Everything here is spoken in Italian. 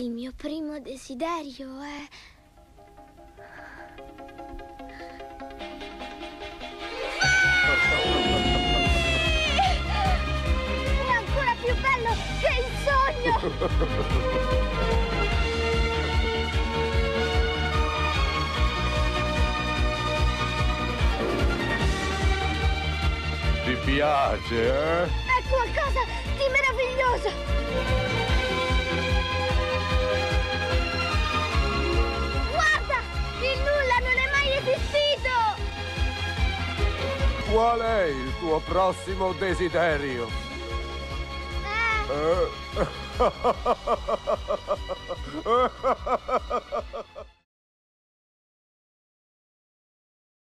Il mio primo desiderio è... È ancora più bello che il sogno! Ti piace, eh? È qualcosa di meraviglioso! Guarda! Il nulla non è mai esistito! Qual è il tuo prossimo desiderio?